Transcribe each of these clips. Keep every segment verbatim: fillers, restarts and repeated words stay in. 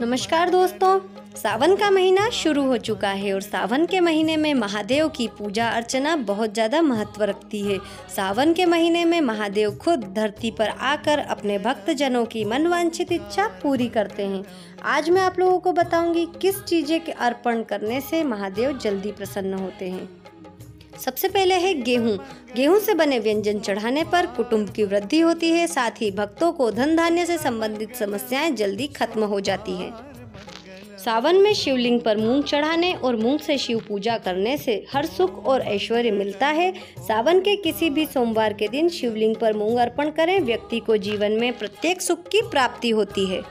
नमस्कार दोस्तों, सावन का महीना शुरू हो चुका है और सावन के महीने में महादेव की पूजा अर्चना बहुत ज़्यादा महत्व रखती है। सावन के महीने में महादेव खुद धरती पर आकर अपने भक्तजनों की मनवांछित इच्छा पूरी करते हैं। आज मैं आप लोगों को बताऊंगी किस चीज़ें के अर्पण करने से महादेव जल्दी प्रसन्न होते हैं। सबसे पहले है गेहूं। गेहूं से बने व्यंजन चढ़ाने पर कुटुंब की वृद्धि होती है, साथ ही भक्तों को धन धान्य से संबंधित समस्याएं जल्दी खत्म हो जाती हैं। सावन में शिवलिंग पर मूंग चढ़ाने और मूंग से शिव पूजा करने से हर सुख और ऐश्वर्य मिलता है। सावन के किसी भी सोमवार के दिन शिवलिंग पर मूंग अर्पण करें। व्यक्ति को जीवन में प्रत्येक सुख की प्राप्ति होती है।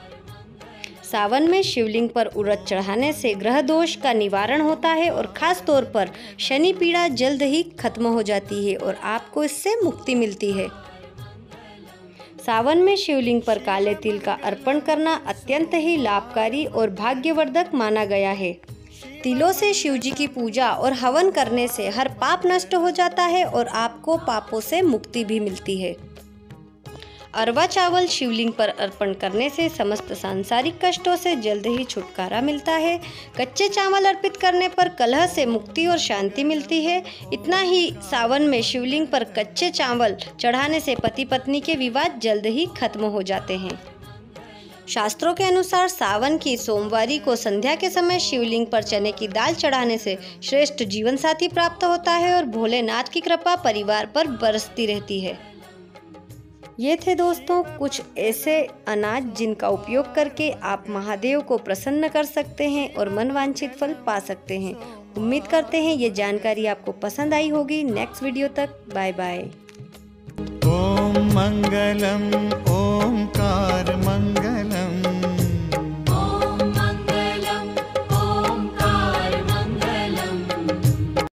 सावन में शिवलिंग पर उड़द चढ़ाने से ग्रह दोष का निवारण होता है और खास तौर पर शनि पीड़ा जल्द ही खत्म हो जाती है और आपको इससे मुक्ति मिलती है। सावन में शिवलिंग पर काले तिल का अर्पण करना अत्यंत ही लाभकारी और भाग्यवर्धक माना गया है। तिलों से शिवजी की पूजा और हवन करने से हर पाप नष्ट हो जाता है और आपको पापों से मुक्ति भी मिलती है। अरवा चावल शिवलिंग पर अर्पण करने से समस्त सांसारिक कष्टों से जल्द ही छुटकारा मिलता है। कच्चे चावल अर्पित करने पर कलह से मुक्ति और शांति मिलती है। इतना ही सावन में शिवलिंग पर कच्चे चावल चढ़ाने से पति पत्नी के विवाद जल्द ही खत्म हो जाते हैं। शास्त्रों के अनुसार सावन की सोमवारी को संध्या के समय शिवलिंग पर चने की दाल चढ़ाने से श्रेष्ठ जीवन साथी प्राप्त होता है और भोलेनाथ की कृपा परिवार पर बरसती रहती है। ये थे दोस्तों कुछ ऐसे अनाज जिनका उपयोग करके आप महादेव को प्रसन्न कर सकते हैं और मनवांछित फल पा सकते हैं। उम्मीद करते हैं ये जानकारी आपको पसंद आई होगी। नेक्स्ट वीडियो तक बाय बाय। ओम मंगलम ओंकार मंगलम।